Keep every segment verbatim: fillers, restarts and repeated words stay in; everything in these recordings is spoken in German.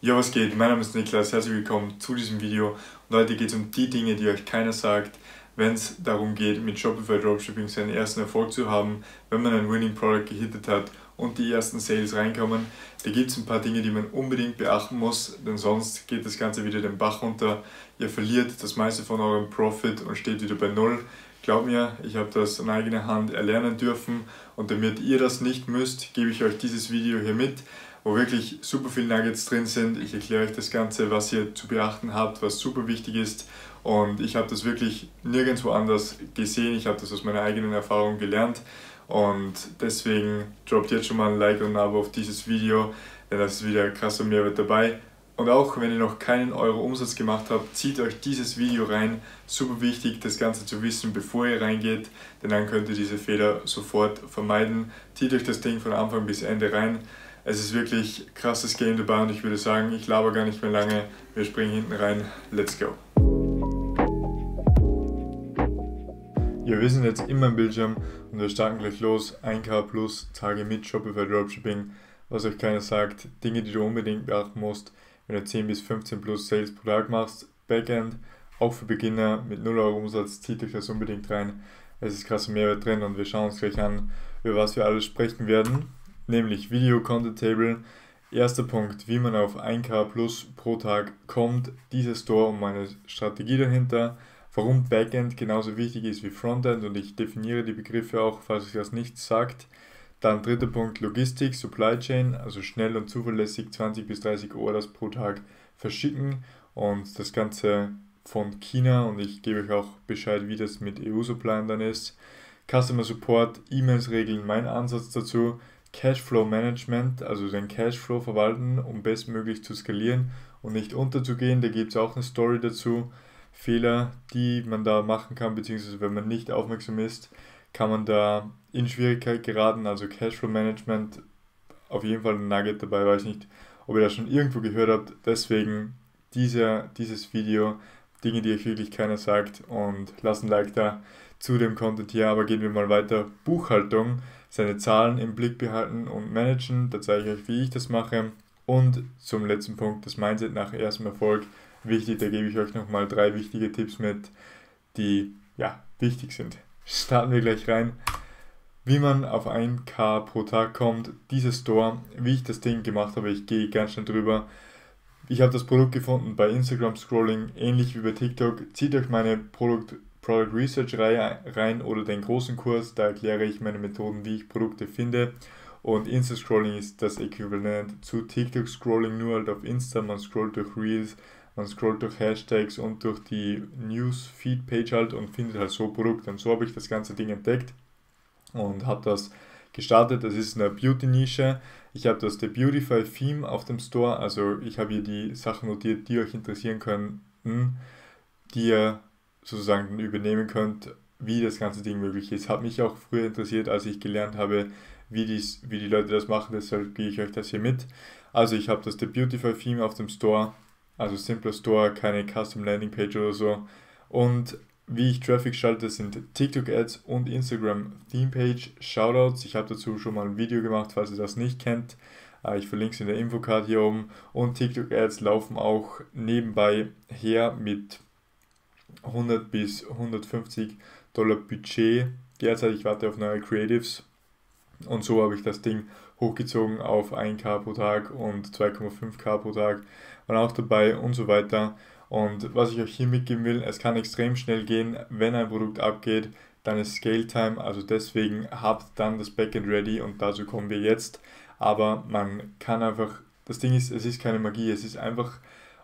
Ja, was geht? Mein Name ist Niklas, herzlich willkommen zu diesem Video und heute geht es um die Dinge, die euch keiner sagt, wenn es darum geht, mit Shopify Dropshipping seinen ersten Erfolg zu haben, wenn man ein Winning Product gehittet hat und die ersten Sales reinkommen. Da gibt es ein paar Dinge, die man unbedingt beachten muss, denn sonst geht das Ganze wieder den Bach runter. Ihr verliert das meiste von eurem Profit und steht wieder bei Null. Glaubt mir, ich habe das an eigener Hand erlernen dürfen und damit ihr das nicht müsst, gebe ich euch dieses Video hier mit, wo wirklich super viele Nuggets drin sind. Ich erkläre euch das Ganze, was ihr zu beachten habt, was super wichtig ist und ich habe das wirklich nirgendwo anders gesehen. Ich habe das aus meiner eigenen Erfahrung gelernt und deswegen droppt jetzt schon mal ein Like und ein Abo auf dieses Video, denn das ist wieder krasser Mehrwert dabei. Und auch wenn ihr noch keinen Euro Umsatz gemacht habt, zieht euch dieses Video rein. Super wichtig, das Ganze zu wissen, bevor ihr reingeht, denn dann könnt ihr diese Fehler sofort vermeiden. Zieht euch das Ding von Anfang bis Ende rein. Es ist wirklich krasses Game dabei und ich würde sagen, ich laber gar nicht mehr lange. Wir springen hinten rein. Let's go! Ja, wir sind jetzt in meinem Bildschirm und wir starten gleich los. ein K plus Tage mit Shopify Dropshipping. Was euch keiner sagt, Dinge, die du unbedingt beachten musst, wenn du zehn bis fünfzehn plus Sales pro Tag machst, Backend, auch für Beginner mit null Euro Umsatz, zieht euch das unbedingt rein. Es ist krasser Mehrwert drin und wir schauen uns gleich an, über was wir alles sprechen werden, nämlich Video Content Table. Erster Punkt, wie man auf ein K plus pro Tag kommt, dieser Store und meine Strategie dahinter, warum Backend genauso wichtig ist wie Frontend und ich definiere die Begriffe auch, falls euch das nichts sagt. Dann dritter Punkt, Logistik, Supply Chain, also schnell und zuverlässig zwanzig bis dreißig Orders pro Tag verschicken und das Ganze von China und ich gebe euch auch Bescheid, wie das mit E U-Supply dann ist. Customer Support, E-Mails regeln, mein Ansatz dazu. Cashflow Management, also den Cashflow verwalten, um bestmöglich zu skalieren und nicht unterzugehen, da gibt es auch eine Story dazu. Fehler, die man da machen kann, beziehungsweise wenn man nicht aufmerksam ist, kann man da in Schwierigkeit geraten, also Cashflow Management, auf jeden Fall ein Nugget dabei, weiß nicht, ob ihr das schon irgendwo gehört habt, deswegen dieser, dieses Video, Dinge, die euch wirklich keiner sagt und lasst ein Like da zu dem Content hier, aber gehen wir mal weiter, Buchhaltung, seine Zahlen im Blick behalten und managen, da zeige ich euch, wie ich das mache und zum letzten Punkt, das Mindset nach erstem Erfolg, wichtig, da gebe ich euch nochmal drei wichtige Tipps mit, die, ja, wichtig sind. Starten wir gleich rein, wie man auf ein K pro Tag kommt, dieser Store, wie ich das Ding gemacht habe, ich gehe ganz schnell drüber. Ich habe das Produkt gefunden bei Instagram Scrolling, ähnlich wie bei TikTok, zieht euch meine Product, Product Research Reihe rein oder den großen Kurs, da erkläre ich meine Methoden, wie ich Produkte finde und Insta Scrolling ist das Äquivalent zu TikTok Scrolling, nur halt auf Insta, man scrollt durch Reels, man scrollt durch Hashtags und durch die News-Feed-Page halt und findet halt so Produkte. Und so habe ich das ganze Ding entdeckt und habe das gestartet. Das ist eine Beauty-Nische. Ich habe das The Beautify Theme auf dem Store. Also ich habe hier die Sachen notiert, die euch interessieren könnten, die ihr sozusagen übernehmen könnt, wie das ganze Ding möglich ist. Hat mich auch früher interessiert, als ich gelernt habe, wie, dies, wie die Leute das machen. Deshalb gebe ich euch das hier mit. Also ich habe das The Beautify Theme auf dem Store. Also simpler Store, keine Custom Landing Page oder so. Und wie ich Traffic schalte, sind TikTok Ads und Instagram Theme Page Shoutouts. Ich habe dazu schon mal ein Video gemacht, falls ihr das nicht kennt. Ich verlinke es in der Infocard hier oben. Und TikTok Ads laufen auch nebenbei her mit hundert bis hundertfünfzig Dollar Budget. Derzeit, ich warte auf neue Creatives. Und so habe ich das Ding hochgezogen auf ein K pro Tag und zwei Komma fünf K pro Tag, waren auch dabei und so weiter. Und was ich euch hier mitgeben will, es kann extrem schnell gehen, wenn ein Produkt abgeht, dann ist Scale Time, also deswegen habt dann das Backend ready und dazu kommen wir jetzt. Aber man kann einfach, das Ding ist, es ist keine Magie, es ist einfach,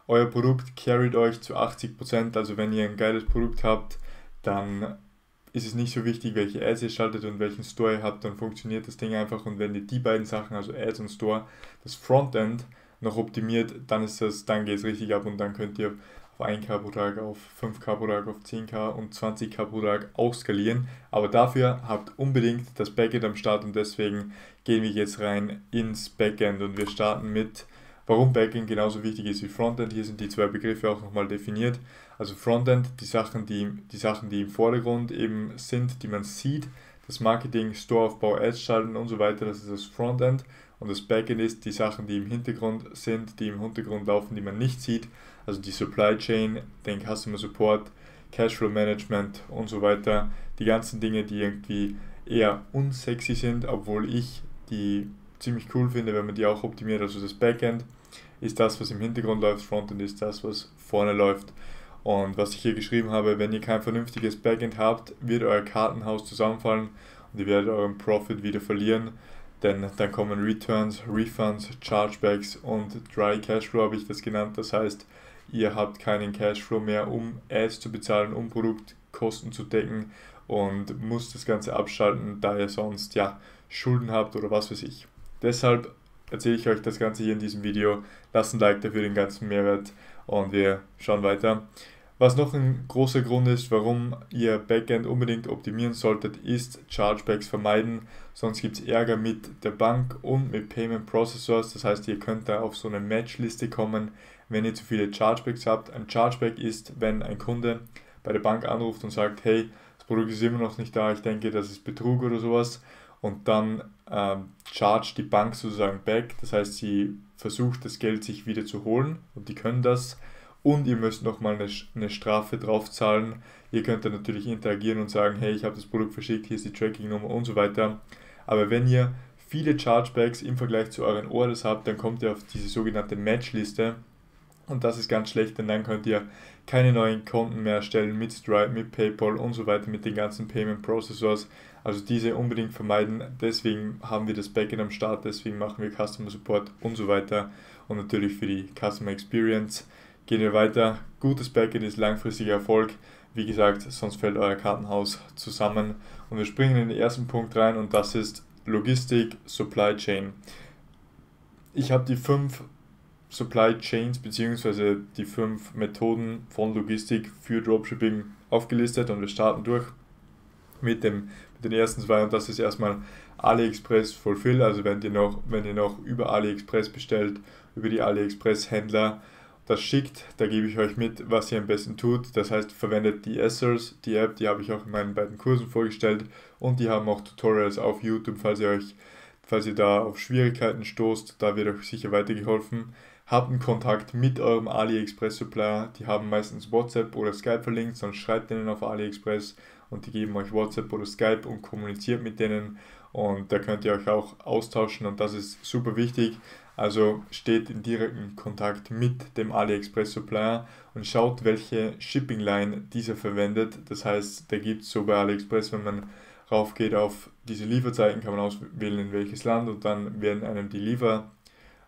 euer Produkt carried euch zu achtzig Prozent, also wenn ihr ein geiles Produkt habt, dann ist es nicht so wichtig, welche Ads ihr schaltet und welchen Store ihr habt, dann funktioniert das Ding einfach und wenn ihr die beiden Sachen, also Ads und Store, das Frontend noch optimiert, dann ist das, dann geht es richtig ab und dann könnt ihr auf ein K pro Tag, auf fünf K pro Tag, auf zehn K und zwanzig K pro Tag auch skalieren, aber dafür habt unbedingt das Backend am Start und deswegen gehen wir jetzt rein ins Backend und wir starten mit, warum Backend genauso wichtig ist wie Frontend, hier sind die zwei Begriffe auch nochmal definiert, also Frontend, die Sachen, die, die Sachen, die im Vordergrund eben sind, die man sieht, das Marketing, Storeaufbau, Ads schalten und so weiter, das ist das Frontend und das Backend ist die Sachen, die im Hintergrund sind, die im Hintergrund laufen, die man nicht sieht, also die Supply Chain, den Customer Support, Cashflow Management und so weiter, die ganzen Dinge, die irgendwie eher unsexy sind, obwohl ich die ziemlich cool finde, wenn man die auch optimiert. Also das Backend ist das, was im Hintergrund läuft, Frontend ist das, was vorne läuft. Und was ich hier geschrieben habe, wenn ihr kein vernünftiges Backend habt, wird euer Kartenhaus zusammenfallen und ihr werdet euren Profit wieder verlieren, denn dann kommen Returns, Refunds, Chargebacks und Dry Cashflow habe ich das genannt. Das heißt, ihr habt keinen Cashflow mehr, um Ads zu bezahlen, um Produktkosten zu decken und müsst das Ganze abschalten, da ihr sonst ja Schulden habt oder was weiß ich. Deshalb erzähle ich euch das Ganze hier in diesem Video. Lasst ein Like dafür, den ganzen Mehrwert, und wir schauen weiter. Was noch ein großer Grund ist, warum ihr Backend unbedingt optimieren solltet, ist Chargebacks vermeiden. Sonst gibt es Ärger mit der Bank und mit Payment Processors. Das heißt, ihr könnt da auf so eine Matchliste kommen, wenn ihr zu viele Chargebacks habt. Ein Chargeback ist, wenn ein Kunde bei der Bank anruft und sagt, hey, das Produkt ist immer noch nicht da, ich denke, das ist Betrug oder sowas. Und dann ähm, charge die Bank sozusagen back, das heißt, sie versucht das Geld sich wieder zu holen und die können das, und ihr müsst nochmal eine, eine Strafe drauf zahlen. Ihr könnt dann natürlich interagieren und sagen, hey, ich habe das Produkt verschickt, hier ist die Tracking-Nummer und so weiter. Aber wenn ihr viele Chargebacks im Vergleich zu euren Orders habt, dann kommt ihr auf diese sogenannte Matchliste und das ist ganz schlecht, denn dann könnt ihr keine neuen Konten mehr erstellen mit Stripe, mit PayPal und so weiter, mit den ganzen Payment Processors. Also diese unbedingt vermeiden, deswegen haben wir das Backend am Start, deswegen machen wir Customer Support und so weiter. Und natürlich für die Customer Experience gehen wir weiter. Gutes Backend ist langfristiger Erfolg. Wie gesagt, sonst fällt euer Kartenhaus zusammen. Und wir springen in den ersten Punkt rein und das ist Logistik, Supply Chain. Ich habe die fünf Supply Chains bzw. die fünf Methoden von Logistik für Dropshipping aufgelistet und wir starten durch mit dem mit den ersten zwei, und das ist erstmal AliExpress Fulfill, also wenn ihr noch wenn ihr noch über AliExpress bestellt, über die AliExpress Händler das schickt, da gebe ich euch mit, was ihr am besten tut. Das heißt, verwendet die DSers, die App, die habe ich auch in meinen beiden Kursen vorgestellt und die haben auch Tutorials auf YouTube, falls ihr euch falls ihr da auf Schwierigkeiten stoßt, da wird euch sicher weitergeholfen. Habt einen Kontakt mit eurem AliExpress-Supplier, die haben meistens WhatsApp oder Skype verlinkt, sonst schreibt denen auf AliExpress und die geben euch WhatsApp oder Skype und kommuniziert mit denen und da könnt ihr euch auch austauschen und das ist super wichtig. Also steht in direkten Kontakt mit dem AliExpress-Supplier und schaut, welche Shipping-Line dieser verwendet. Das heißt, da gibt es so bei AliExpress, wenn man rauf geht auf diese Lieferzeiten, kann man auswählen, in welches Land, und dann werden einem die Liefer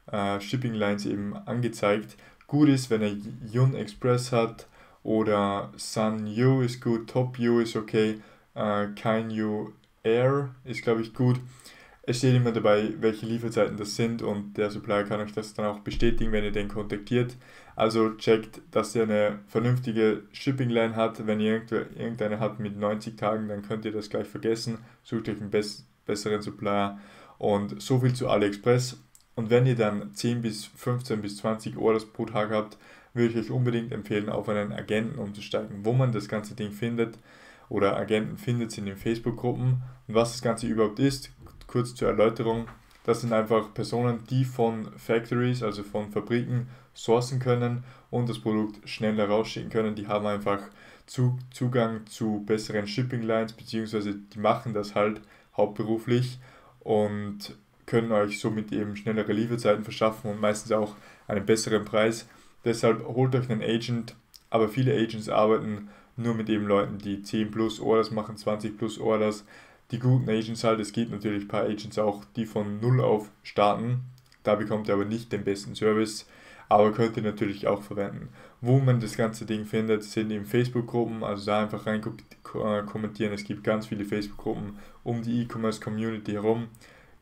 Uh, Shipping Lines eben angezeigt. Gut ist, wenn er Yun Express hat oder Sun You ist gut, Top You ist okay, uh, Kain You Air ist glaube ich gut. Es steht immer dabei, welche Lieferzeiten das sind und der Supplier kann euch das dann auch bestätigen, wenn ihr den kontaktiert. Also checkt, dass ihr eine vernünftige Shipping Line hat. Wenn ihr irgendeine habt mit neunzig Tagen, dann könnt ihr das gleich vergessen. Sucht euch einen bess- besseren Supplier. Und so viel zu AliExpress. Und wenn ihr dann zehn bis fünfzehn bis zwanzig Orders pro Tag habt, würde ich euch unbedingt empfehlen, auf einen Agenten umzusteigen. Wo man das ganze Ding findet oder Agenten findet, sind in den Facebook-Gruppen. Und was das Ganze überhaupt ist, kurz zur Erläuterung, das sind einfach Personen, die von Factories, also von Fabriken, sourcen können und das Produkt schneller rausschicken können. Die haben einfach Zugang zu besseren Shipping-Lines, beziehungsweise die machen das halt hauptberuflich und können euch somit eben schnellere Lieferzeiten verschaffen und meistens auch einen besseren Preis. Deshalb holt euch einen Agent, aber viele Agents arbeiten nur mit eben Leuten, die zehn plus Orders machen, zwanzig plus Orders. Die guten Agents halt, es gibt natürlich ein paar Agents auch, die von null auf starten. Da bekommt ihr aber nicht den besten Service, aber könnt ihr natürlich auch verwenden. Wo man das ganze Ding findet, sind eben Facebook-Gruppen, also da einfach rein kommentieren. Es gibt ganz viele Facebook-Gruppen um die E-Commerce-Community herum.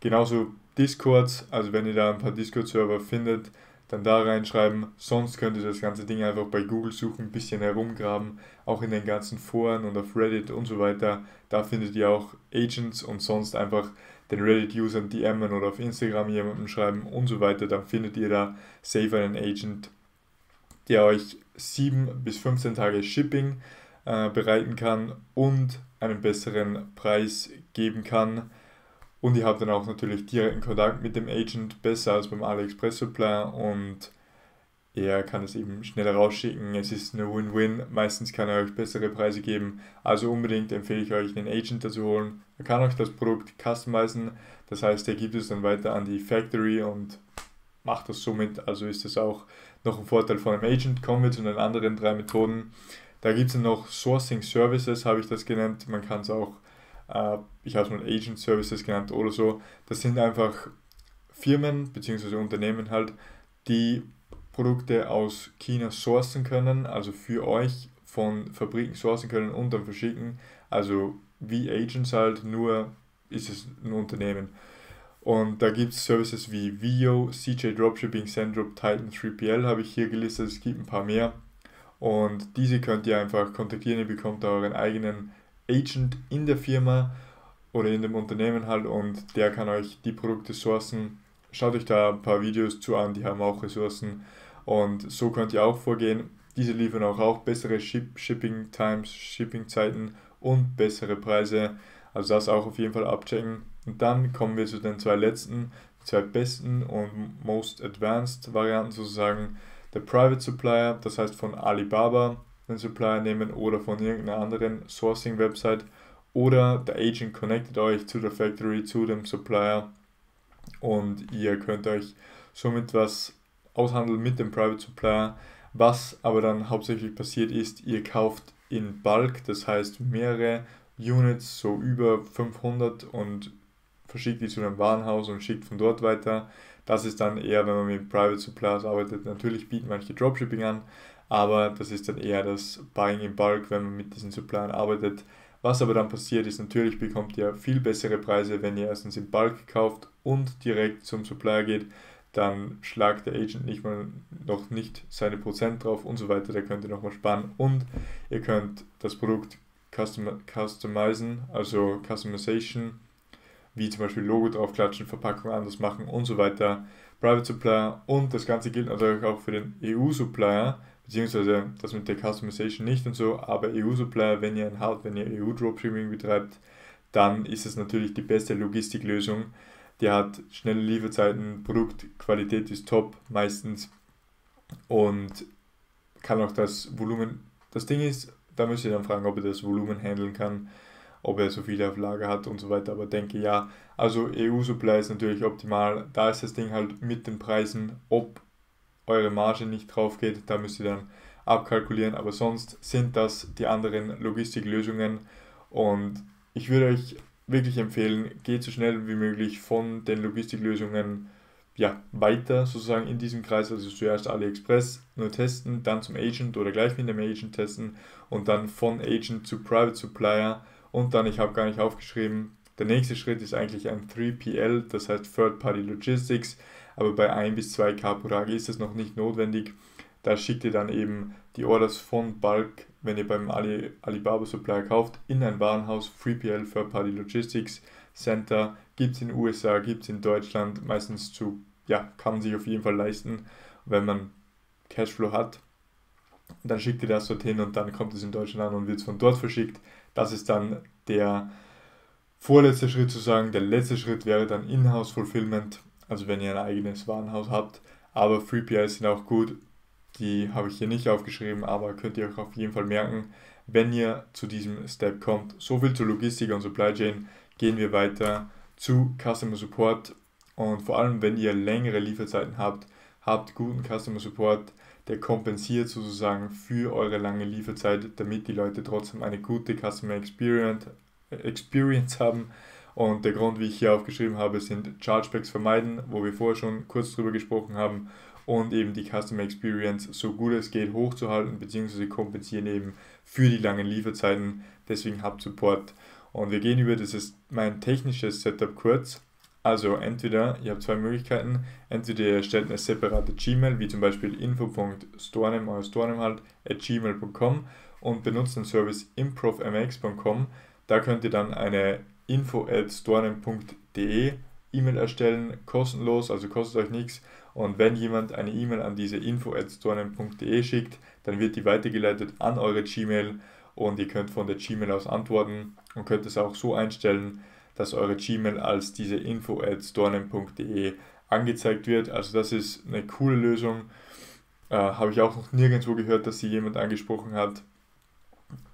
Genauso Discords, also wenn ihr da ein paar Discord-Server findet, dann da reinschreiben. Sonst könnt ihr das ganze Ding einfach bei Google suchen, ein bisschen herumgraben, auch in den ganzen Foren und auf Reddit und so weiter. Da findet ihr auch Agents und sonst einfach den Reddit-Usern D M'en oder auf Instagram jemandem schreiben und so weiter. Dann findet ihr da safe einen Agent, der euch sieben bis fünfzehn Tage Shipping äh, bereiten kann und einen besseren Preis geben kann. und ihr habt dann auch natürlich direkten Kontakt mit dem Agent, besser als beim AliExpress Supplier, und er kann es eben schneller rausschicken. Es ist eine Win-Win, meistens kann er euch bessere Preise geben, also unbedingt empfehle ich euch, einen Agent dazu holen. Er kann euch das Produkt customizen, das heißt, er gibt es dann weiter an die Factory und macht das somit, also ist das auch noch ein Vorteil von einem Agent. Kommen wir zu den anderen drei Methoden. Da gibt es dann noch Sourcing Services, habe ich das genannt. Man kann es auch, äh, ich habe es mal Agent Services genannt oder so. Das sind einfach Firmen bzw. Unternehmen halt, die Produkte aus China sourcen können, also für euch von Fabriken sourcen können und dann verschicken. Also wie Agents halt, nur ist es ein Unternehmen. Und da gibt es Services wie V I O, C J Dropshipping, Sanddrop, Titan drei P L habe ich hier gelistet, es gibt ein paar mehr. Und diese könnt ihr einfach kontaktieren, ihr bekommt da euren eigenen Agent in der Firma oder in dem Unternehmen halt, und der kann euch die Produkte sourcen. Schaut euch da ein paar Videos zu an, die haben auch Ressourcen, und so könnt ihr auch vorgehen. Diese liefern auch, auch bessere Ship Shipping Times, Shipping Zeiten und bessere Preise, also das auch auf jeden Fall abchecken. Und dann kommen wir zu den zwei letzten, zwei besten und most advanced Varianten sozusagen. Der Private Supplier, das heißt von Alibaba den Supplier nehmen oder von irgendeiner anderen Sourcing Website, oder der Agent connectet euch zu der Factory, zu dem Supplier, und ihr könnt euch somit was aushandeln mit dem Private Supplier. Was aber dann hauptsächlich passiert ist, ihr kauft in Bulk, das heißt mehrere Units, so über fünfhundert, und verschickt die zu einem Warenhaus und schickt von dort weiter. Das ist dann eher, wenn man mit Private Suppliers arbeitet, natürlich bieten manche Dropshipping an, aber das ist dann eher das Buying in Bulk, wenn man mit diesen Suppliern arbeitet. Was aber dann passiert ist, natürlich bekommt ihr viel bessere Preise, wenn ihr erstens in Bulk kauft und direkt zum Supplier geht, dann schlagt der Agent nicht mal noch nicht seine Prozent drauf und so weiter, da könnt ihr nochmal sparen, und ihr könnt das Produkt customizen, also Customization, wie zum Beispiel Logo draufklatschen, Verpackung anders machen und so weiter. Private Supplier, und das Ganze gilt natürlich auch für den E U-Supplier, beziehungsweise das mit der Customization nicht und so, aber E U-Supplier, wenn ihr ein Hard, wenn ihr E U-Dropshipping betreibt, dann ist es natürlich die beste Logistiklösung. Die hat schnelle Lieferzeiten, Produktqualität ist top meistens und kann auch das Volumen, das Ding ist, da müsst ihr dann fragen, ob er das Volumen handeln kann, ob er so viele auf Lager hat und so weiter, aber denke ja. Also E U-Supply ist natürlich optimal, da ist das Ding halt mit den Preisen, ob eure Marge nicht drauf geht, da müsst ihr dann abkalkulieren, aber sonst sind das die anderen Logistiklösungen, und ich würde euch wirklich empfehlen, geht so schnell wie möglich von den Logistiklösungen ja, weiter sozusagen in diesem Kreis, also zuerst AliExpress nur testen, dann zum Agent oder gleich mit dem Agent testen und dann von Agent zu Private Supplier. Und dann, ich habe gar nicht aufgeschrieben, der nächste Schritt ist eigentlich ein drei P L, das heißt Third Party Logistics, aber bei ein bis zwei K pro Tag ist das noch nicht notwendig. Da schickt ihr dann eben die Orders von Bulk, wenn ihr beim Ali, Alibaba Supplier kauft, in ein Warenhaus, drei P L, Third Party Logistics Center, gibt es in den U S A, gibt es in Deutschland, meistens zu, ja, kann man sich auf jeden Fall leisten, wenn man Cashflow hat. Und dann schickt ihr das dorthin und dann kommt es in Deutschland an und wird es von dort verschickt. Das ist dann der vorletzte Schritt zu sagen. Der letzte Schritt wäre dann Inhouse Fulfillment, also wenn ihr ein eigenes Warenhaus habt. Aber drei P L sind auch gut, die habe ich hier nicht aufgeschrieben, aber könnt ihr euch auf jeden Fall merken, wenn ihr zu diesem Step kommt. So viel zur Logistik und Supply Chain. Gehen wir weiter zu Customer Support, und vor allem wenn ihr längere Lieferzeiten habt, habt guten Customer Support. Der kompensiert sozusagen für eure lange Lieferzeit, damit die Leute trotzdem eine gute Customer Experience, Experience haben. Und der Grund, wie ich hier aufgeschrieben habe, sind Chargebacks vermeiden, wo wir vorher schon kurz drüber gesprochen haben, und eben die Customer Experience so gut es geht hochzuhalten, beziehungsweise kompensieren eben für die langen Lieferzeiten. Deswegen habt Support. Und wir gehen über, das ist mein technisches Setup kurz. Also entweder, ihr habt zwei Möglichkeiten, entweder ihr erstellt eine separate Gmail, wie zum Beispiel info.storename oder storename halt, at gmail punkt com, und benutzt den Service improv m x punkt com. Da könnt ihr dann eine info at storename punkt de E-Mail erstellen, kostenlos, also kostet euch nichts. Und wenn jemand eine E-Mail an diese info at storename punkt de schickt, dann wird die weitergeleitet an eure Gmail, und ihr könnt von der Gmail aus antworten und könnt es auch so einstellen, dass eure Gmail als diese info at stornen punkt de angezeigt wird. Also das ist eine coole Lösung. Äh, habe ich auch noch nirgendwo gehört, dass sie jemand angesprochen hat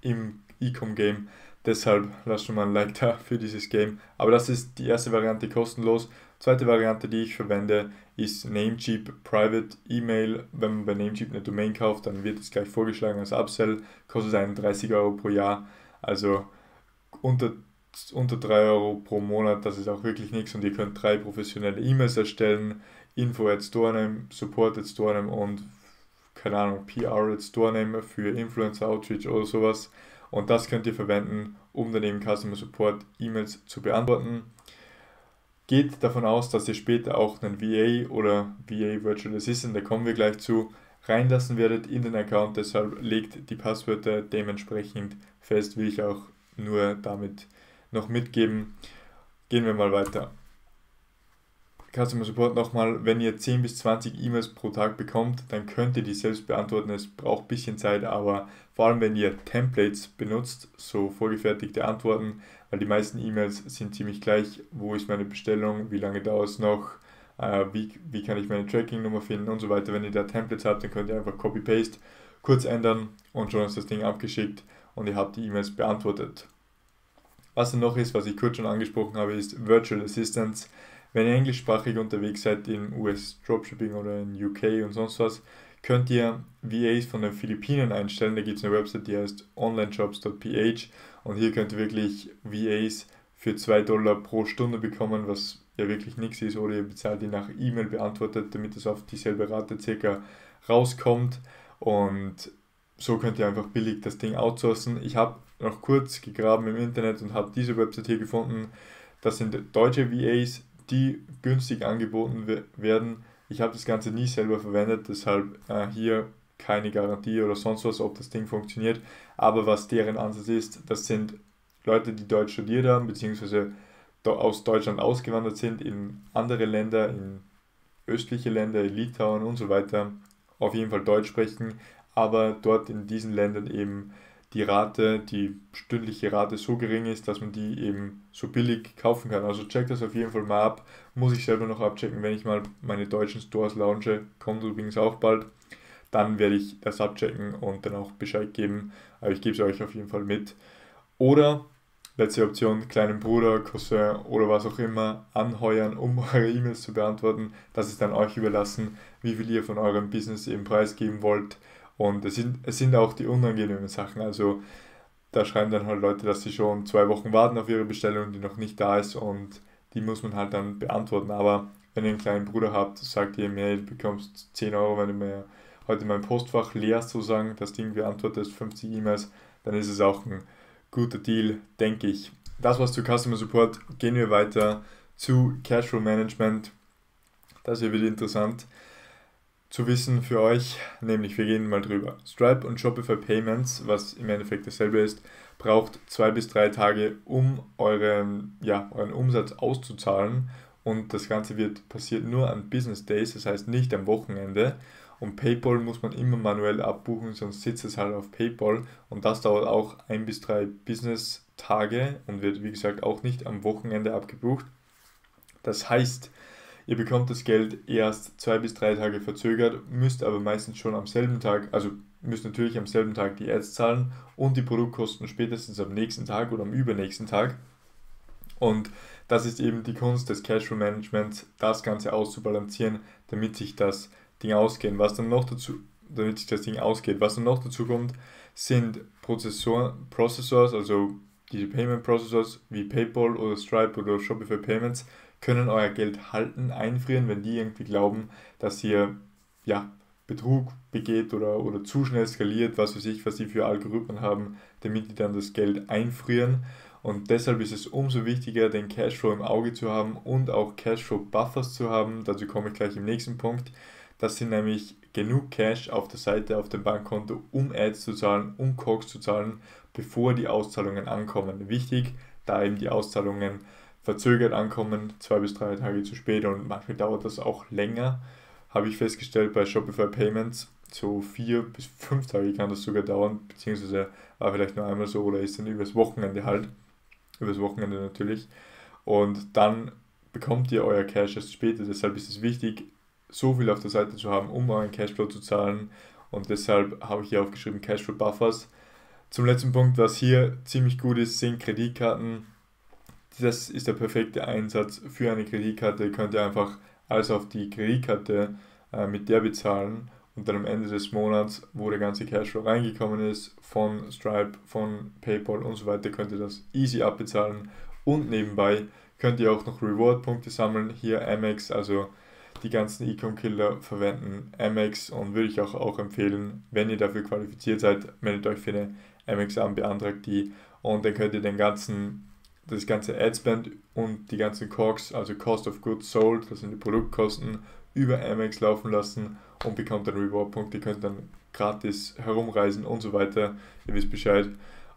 im E-Com-Game. Deshalb lasst schon mal ein Like da für dieses Game. Aber das ist die erste Variante, kostenlos. Zweite Variante, die ich verwende, ist Namecheap Private E-Mail. Wenn man bei Namecheap eine Domain kauft, dann wird es gleich vorgeschlagen als Upsell. Kostet einen dreißig Euro pro Jahr. Also unter, unter drei Euro pro Monat, das ist auch wirklich nichts. Und ihr könnt drei professionelle E-Mails erstellen. Info at Storname, Support at Storname und, keine Ahnung, P R at Storname für Influencer Outreach oder sowas. Und das könnt ihr verwenden, um dann eben Customer Support E-Mails zu beantworten. Geht davon aus, dass ihr später auch einen V A oder V A Virtual Assistant, da kommen wir gleich zu, reinlassen werdet in den Account. Deshalb legt die Passwörter dementsprechend fest, will ich auch nur damit noch mitgeben. Gehen wir mal weiter. Customer Support nochmal, wenn ihr zehn bis zwanzig E-Mails pro Tag bekommt, dann könnt ihr die selbst beantworten, es braucht ein bisschen Zeit, aber vor allem wenn ihr Templates benutzt, so vorgefertigte Antworten, weil die meisten E-Mails sind ziemlich gleich, wo ist meine Bestellung, wie lange dauert es noch, äh, wie, wie kann ich meine Tracking-Nummer finden und so weiter. Wenn ihr da Templates habt, dann könnt ihr einfach Copy-Paste kurz ändern und schon ist das Ding abgeschickt und ihr habt die E-Mails beantwortet. Was dann noch ist, was ich kurz schon angesprochen habe, ist Virtual Assistance. Wenn ihr englischsprachig unterwegs seid in U S Dropshipping oder in U K und sonst was, könnt ihr V As von den Philippinen einstellen. Da gibt es eine Website, die heißt onlinejobs punkt p h und hier könnt ihr wirklich V As für zwei Dollar pro Stunde bekommen, was ja wirklich nichts ist, oder ihr bezahlt die nach E-Mail beantwortet, damit es auf dieselbe Rate circa rauskommt, und so könnt ihr einfach billig das Ding outsourcen. Ich habe noch kurz gegraben im Internet und habe diese Website hier gefunden. Das sind deutsche V As, die günstig angeboten werden. Ich habe das Ganze nie selber verwendet, deshalb äh, hier keine Garantie oder sonst was, ob das Ding funktioniert. Aber was deren Ansatz ist, das sind Leute, die Deutsch studiert haben, beziehungsweise aus Deutschland ausgewandert sind in andere Länder, in östliche Länder, in Litauen und so weiter. Auf jeden Fall Deutsch sprechen, aber dort in diesen Ländern eben die Rate, die stündliche Rate so gering ist, dass man die eben so billig kaufen kann. Also checkt das auf jeden Fall mal ab. Muss ich selber noch abchecken, wenn ich mal meine deutschen Stores launche, kommt übrigens auch bald. Dann werde ich das abchecken und dann auch Bescheid geben. Aber ich gebe es euch auf jeden Fall mit. Oder, letzte Option, kleinen Bruder, Cousin oder was auch immer anheuern, um eure E-Mails zu beantworten. Das ist dann euch überlassen, wie viel ihr von eurem Business eben preisgeben wollt. Und es sind, es sind auch die unangenehmen Sachen, also da schreiben dann halt Leute, dass sie schon zwei Wochen warten auf ihre Bestellung, die noch nicht da ist, und die muss man halt dann beantworten. Aber wenn ihr einen kleinen Bruder habt, sagt ihr ihm, hey, du bekommst zehn Euro, wenn du mir heute mein Postfach leerst, sozusagen, das Ding beantwortest, fünfzig E-Mails, dann ist es auch ein guter Deal, denke ich. Das war's zu Customer Support, gehen wir weiter zu Cashflow Management, das hier wird interessant zu wissen für euch, nämlich wir gehen mal drüber. Stripe und Shopify Payments, was im Endeffekt dasselbe ist, braucht zwei bis drei Tage, um eure, ja, euren Umsatz auszuzahlen, und das Ganze wird passiert nur an Business Days, das heißt nicht am Wochenende, und PayPal muss man immer manuell abbuchen, sonst sitzt es halt auf PayPal und das dauert auch ein bis drei Business Tage und wird wie gesagt auch nicht am Wochenende abgebucht. Das heißt, ihr bekommt das Geld erst zwei bis drei Tage verzögert, müsst aber meistens schon am selben Tag, also müsst natürlich am selben Tag die Ads zahlen und die Produktkosten spätestens am nächsten Tag oder am übernächsten Tag. Und das ist eben die Kunst des Cashflow Managements, das Ganze auszubalancieren, damit sich das Ding ausgeht. Was dann noch dazu, damit sich das Ding ausgeht. Was dann noch dazu kommt, sind Prozessor, Processors, also diese Payment Processors wie PayPal oder Stripe oder Shopify Payments, können euer Geld halten, einfrieren, wenn die irgendwie glauben, dass ihr ja, Betrug begeht oder, oder zu schnell skaliert, was weiß ich, was sie für Algorithmen haben, damit die dann das Geld einfrieren. Und deshalb ist es umso wichtiger, den Cashflow im Auge zu haben und auch Cashflow-Buffers zu haben. Dazu komme ich gleich im nächsten Punkt. Das sind nämlich genug Cash auf der Seite, auf dem Bankkonto, um Ads zu zahlen, um C O G S zu zahlen, bevor die Auszahlungen ankommen. Wichtig, da eben die Auszahlungen verzögert ankommen, zwei bis drei Tage zu spät, und manchmal dauert das auch länger, habe ich festgestellt bei Shopify Payments, so vier bis fünf Tage kann das sogar dauern, beziehungsweise war vielleicht nur einmal so oder ist dann übers Wochenende halt, übers Wochenende natürlich, und dann bekommt ihr euer Cash erst später. Deshalb ist es wichtig, so viel auf der Seite zu haben, um euren Cashflow zu zahlen, und deshalb habe ich hier aufgeschrieben Cashflow Buffers. Zum letzten Punkt, was hier ziemlich gut ist, sind Kreditkarten. Das ist der perfekte Einsatz für eine Kreditkarte. Könnt ihr einfach alles auf die Kreditkarte äh, mit der bezahlen und dann am Ende des Monats, wo der ganze Cashflow reingekommen ist, von Stripe, von PayPal und so weiter, könnt ihr das easy abbezahlen, und nebenbei könnt ihr auch noch Reward-Punkte sammeln. Hier Amex, also die ganzen E-Com-Killer verwenden Amex, und würde ich auch, auch empfehlen, wenn ihr dafür qualifiziert seid, meldet euch für eine Amex an, beantragt die, und dann könnt ihr den ganzen, das ganze Adspend und die ganzen C O G S, also Cost of Goods Sold, das sind die Produktkosten, über Amex laufen lassen und bekommt dann Reward-Punkte, könnt dann gratis herumreisen und so weiter, ihr wisst Bescheid.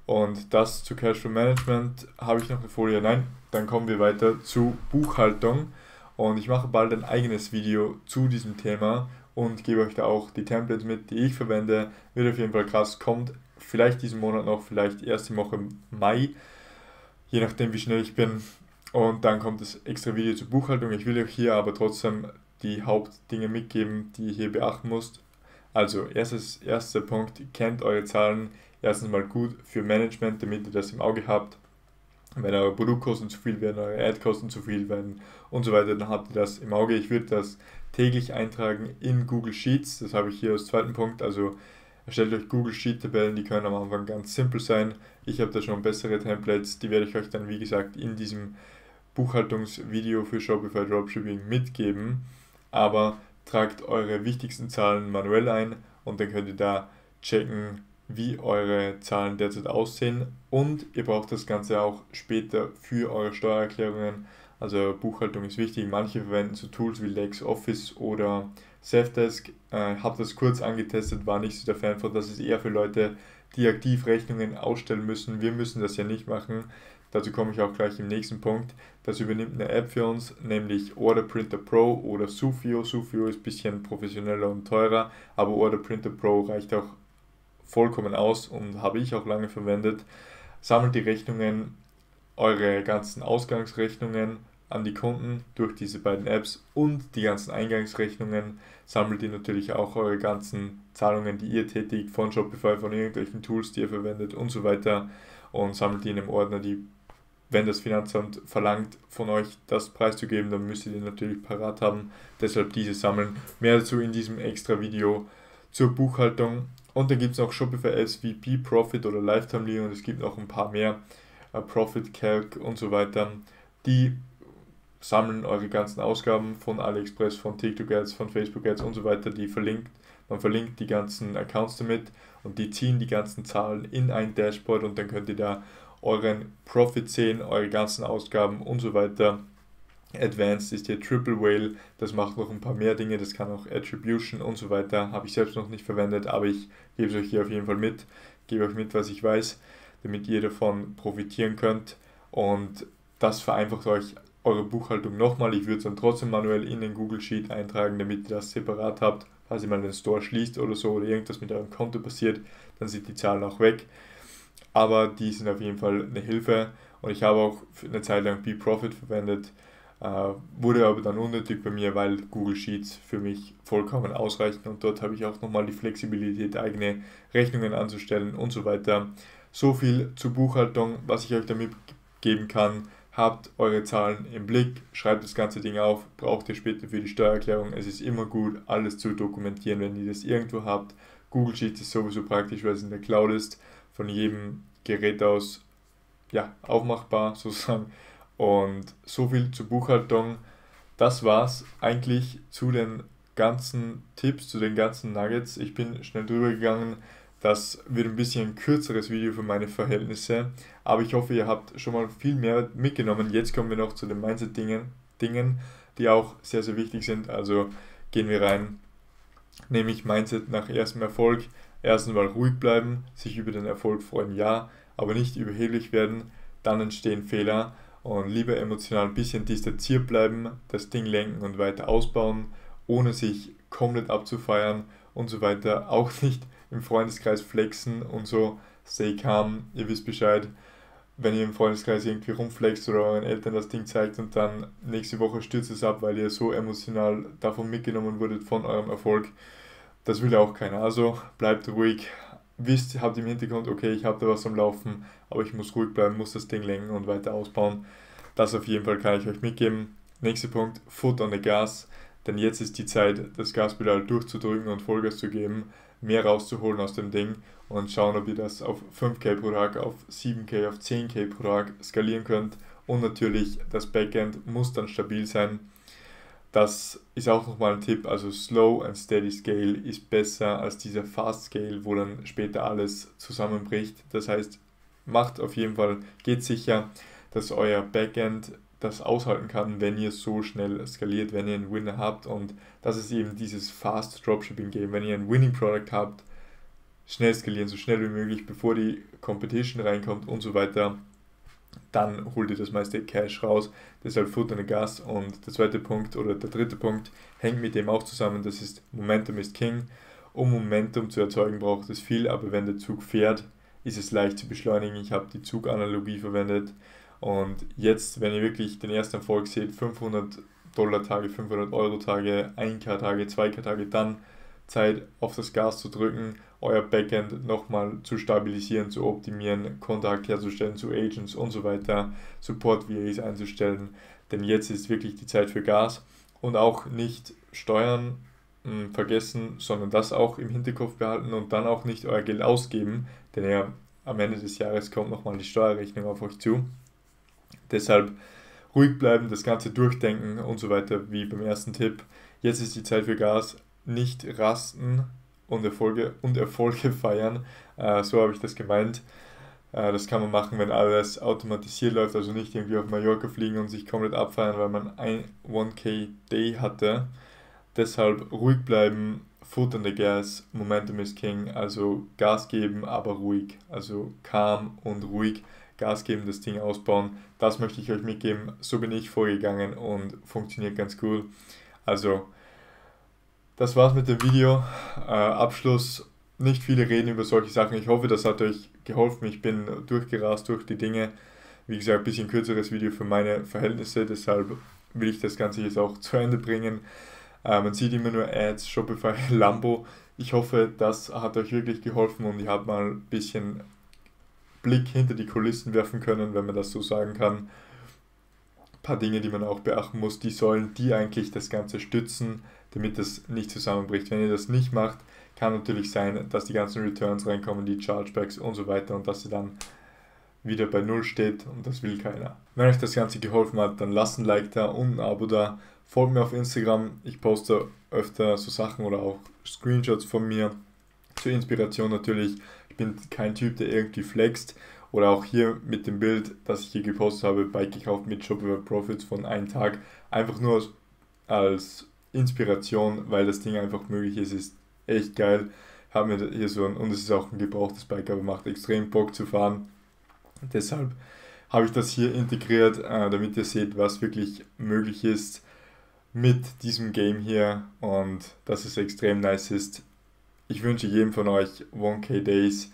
Und das zu Cashflow Management. Habe ich noch eine Folie? Nein, dann kommen wir weiter zu Buchhaltung. Und ich mache bald ein eigenes Video zu diesem Thema und gebe euch da auch die Templates mit, die ich verwende. Wird auf jeden Fall krass, kommt vielleicht diesen Monat noch, vielleicht erste Woche im Mai, je nachdem wie schnell ich bin. Und dann kommt das extra Video zur Buchhaltung. Ich will euch hier aber trotzdem die Hauptdinge mitgeben, die ihr hier beachten müsst. Also, erstes, erster Punkt, kennt eure Zahlen. Erstens mal gut für Management, damit ihr das im Auge habt. Wenn eure Produktkosten zu viel werden, eure Ad-Kosten zu viel werden und so weiter, dann habt ihr das im Auge. Ich würde das täglich eintragen in Google Sheets. Das habe ich hier als zweiten Punkt. Also erstellt euch Google Sheet-Tabellen, die können am Anfang ganz simpel sein. Ich habe da schon bessere Templates, die werde ich euch dann, wie gesagt, in diesem Buchhaltungsvideo für Shopify Dropshipping mitgeben. Aber tragt eure wichtigsten Zahlen manuell ein und dann könnt ihr da checken, wie eure Zahlen derzeit aussehen, und ihr braucht das Ganze auch später für eure Steuererklärungen. Also Buchhaltung ist wichtig, manche verwenden so Tools wie LexOffice oder Sevdesk. Äh, habe das kurz angetestet, war nicht so der Fan von, das ist eher für Leute, die aktiv Rechnungen ausstellen müssen. Wir müssen das ja nicht machen, dazu komme ich auch gleich im nächsten Punkt. Das übernimmt eine App für uns, nämlich Order Printer Pro oder Sufio. Sufio ist ein bisschen professioneller und teurer, aber Order Printer Pro reicht auch vollkommen aus und habe ich auch lange verwendet. Sammelt die Rechnungen, eure ganzen Ausgangsrechnungen an die Kunden durch diese beiden Apps, und die ganzen Eingangsrechnungen sammelt ihr natürlich auch, eure ganzen Zahlungen, die ihr tätigt, von Shopify, von irgendwelchen Tools, die ihr verwendet und so weiter, und sammelt die in einem Ordner, die, wenn das Finanzamt verlangt, von euch das preiszugeben, dann müsst ihr den natürlich parat haben, deshalb diese sammeln. Mehr dazu in diesem extra Video zur Buchhaltung. Und dann gibt es auch Shopify-Apps wie BeProfit oder Lifetimely, und es gibt noch ein paar mehr, uh, Profit Calc und so weiter. Die sammeln eure ganzen Ausgaben von AliExpress, von TikTok Ads, von Facebook Ads und so weiter. Die verlinkt, man verlinkt die ganzen Accounts damit, und die ziehen die ganzen Zahlen in ein Dashboard, und dann könnt ihr da euren Profit sehen, eure ganzen Ausgaben und so weiter. Advanced ist hier Triple Whale, das macht noch ein paar mehr Dinge, das kann auch Attribution und so weiter, habe ich selbst noch nicht verwendet, aber ich gebe es euch hier auf jeden Fall mit, gebe euch mit, was ich weiß, damit ihr davon profitieren könnt, und das vereinfacht euch eure Buchhaltung nochmal. Ich würde es dann trotzdem manuell in den Google Sheet eintragen, damit ihr das separat habt, falls ihr mal den Store schließt oder so oder irgendwas mit eurem Konto passiert, dann sind die Zahlen auch weg, aber die sind auf jeden Fall eine Hilfe, und ich habe auch eine Zeit lang BeProfit verwendet. Uh, wurde aber dann unnötig bei mir, weil Google Sheets für mich vollkommen ausreichen, und dort habe ich auch nochmal die Flexibilität, eigene Rechnungen anzustellen und so weiter. So viel zur Buchhaltung, was ich euch damit geben kann. Habt eure Zahlen im Blick, schreibt das ganze Ding auf, braucht ihr später für die Steuererklärung. Es ist immer gut, alles zu dokumentieren, wenn ihr das irgendwo habt. Google Sheets ist sowieso praktisch, weil es in der Cloud ist, von jedem Gerät aus, ja, aufmachbar sozusagen. Und so viel zur Buchhaltung. Das war's eigentlich zu den ganzen Tipps, zu den ganzen Nuggets. Ich bin schnell drüber gegangen. Das wird ein bisschen ein kürzeres Video für meine Verhältnisse. Aber ich hoffe, ihr habt schon mal viel mehr mitgenommen. Jetzt kommen wir noch zu den Mindset-Dingen, Dingen, die auch sehr, sehr wichtig sind. Also gehen wir rein. Nämlich Mindset nach erstem Erfolg. Erstens mal ruhig bleiben, sich über den Erfolg freuen, ja, aber nicht überheblich werden. Dann entstehen Fehler. Und lieber emotional ein bisschen distanziert bleiben, das Ding lenken und weiter ausbauen, ohne sich komplett abzufeiern und so weiter. Auch nicht im Freundeskreis flexen und so. Stay calm, ihr wisst Bescheid. wenn ihr im Freundeskreis irgendwie rumflext oder euren Eltern das Ding zeigt und dann nächste Woche stürzt es ab, weil ihr so emotional davon mitgenommen wurdet von eurem Erfolg. Das will ja auch keiner. Also bleibt ruhig. Wisst, habt im Hintergrund, okay, ich habe da was am Laufen, aber ich muss ruhig bleiben, muss das Ding lenken und weiter ausbauen. Das auf jeden Fall kann ich euch mitgeben. Nächster Punkt, Foot on the Gas. Denn jetzt ist die Zeit, das Gaspedal durchzudrücken und Vollgas zu geben, mehr rauszuholen aus dem Ding und schauen, ob ihr das auf fünf K pro Tag, auf sieben K, auf zehn K pro Tag skalieren könnt. Und natürlich, das Backend muss dann stabil sein. Das ist auch nochmal ein Tipp, also Slow and Steady Scale ist besser als dieser Fast Scale, wo dann später alles zusammenbricht. Das heißt, macht auf jeden Fall, geht sicher, dass euer Backend das aushalten kann, wenn ihr so schnell skaliert, wenn ihr einen Winner habt, und das ist eben dieses Fast Dropshipping Game. Wenn ihr ein Winning Product habt, schnell skalieren, so schnell wie möglich, bevor die Competition reinkommt und so weiter, dann holt ihr das meiste Cash raus. Deshalb Foot on the Gas. Und der zweite Punkt oder der dritte Punkt hängt mit dem auch zusammen, das ist Momentum ist King. Um Momentum zu erzeugen, braucht es viel, aber wenn der Zug fährt, ist es leicht zu beschleunigen. Ich habe die Zuganalogie verwendet. Und jetzt, wenn ihr wirklich den ersten Erfolg seht, fünfhundert Dollar Tage, fünfhundert Euro Tage, ein K Tage, zwei K Tage, dann Zeit auf das Gas zu drücken, euer Backend nochmal zu stabilisieren, zu optimieren, Kontakt herzustellen zu Agents und so weiter, Support-V As einzustellen, denn jetzt ist wirklich die Zeit für Gas. Und auch nicht Steuern mh, vergessen, sondern das auch im Hinterkopf behalten und dann auch nicht euer Geld ausgeben, denn ja, am Ende des Jahres kommt nochmal die Steuerrechnung auf euch zu. Deshalb ruhig bleiben, das Ganze durchdenken und so weiter, wie beim ersten Tipp. Jetzt ist die Zeit für Gas, nicht rasten und Erfolge, und Erfolge feiern. Äh, so habe ich das gemeint. Äh, das kann man machen, wenn alles automatisiert läuft, also nicht irgendwie auf Mallorca fliegen und sich komplett abfeiern, weil man ein ein K Day hatte. Deshalb ruhig bleiben, Foot on the Gas, Momentum is King, also Gas geben, aber ruhig, also calm und ruhig. Gas geben, das Ding ausbauen, das möchte ich euch mitgeben. So bin ich vorgegangen und funktioniert ganz cool. Also, das war's mit dem Video. Äh, Abschluss, nicht viele reden über solche Sachen. Ich hoffe, das hat euch geholfen. Ich bin durchgerast durch die Dinge. Wie gesagt, ein bisschen kürzeres Video für meine Verhältnisse, deshalb will ich das Ganze jetzt auch zu Ende bringen. Äh, man sieht immer nur Ads, Shopify, Lambo. Ich hoffe, das hat euch wirklich geholfen und ihr habt mal ein bisschen Blick hinter die Kulissen werfen können, wenn man das so sagen kann. Ein paar Dinge, die man auch beachten muss, die sollen die eigentlich das Ganze stützen, damit das nicht zusammenbricht. Wenn ihr das nicht macht, kann natürlich sein, dass die ganzen Returns reinkommen, die Chargebacks und so weiter und dass sie dann wieder bei Null steht und das will keiner. Wenn euch das Ganze geholfen hat, dann lasst ein Like da und ein Abo da. Folgt mir auf Instagram, ich poste öfter so Sachen oder auch Screenshots von mir. Zur Inspiration natürlich. Ich bin kein Typ, der irgendwie flext, oder auch hier mit dem Bild, das ich hier gepostet habe, Bike gekauft mit Shopify Profits von einem Tag, einfach nur als, als Inspiration, weil das Ding einfach möglich ist, ist echt geil. Haben wir hier so ein, und es ist auch ein gebrauchtes Bike, aber macht extrem Bock zu fahren. Deshalb habe ich das hier integriert, damit ihr seht, was wirklich möglich ist mit diesem Game hier und dass es extrem nice ist. Ich wünsche jedem von euch ein K Days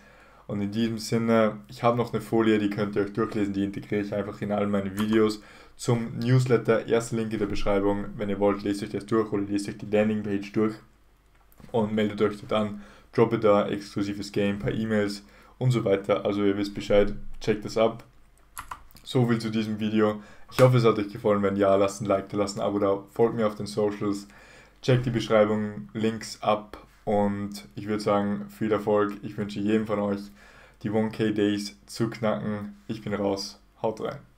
und in diesem Sinne, ich habe noch eine Folie, die könnt ihr euch durchlesen, die integriere ich einfach in all meine Videos zum Newsletter, erster Link in der Beschreibung, wenn ihr wollt, lest euch das durch oder lest euch die Landingpage durch und meldet euch dort an, droppe da, exklusives Game, paar E-Mails und so weiter, also ihr wisst Bescheid, checkt das ab. So viel zu diesem Video, ich hoffe es hat euch gefallen, wenn ja, lasst ein Like da, lasst ein Abo da, folgt mir auf den Socials, checkt die Beschreibung, Links ab. Und ich würde sagen, viel Erfolg. Ich wünsche jedem von euch, die ein K Days zu knacken. Ich bin raus. Haut rein.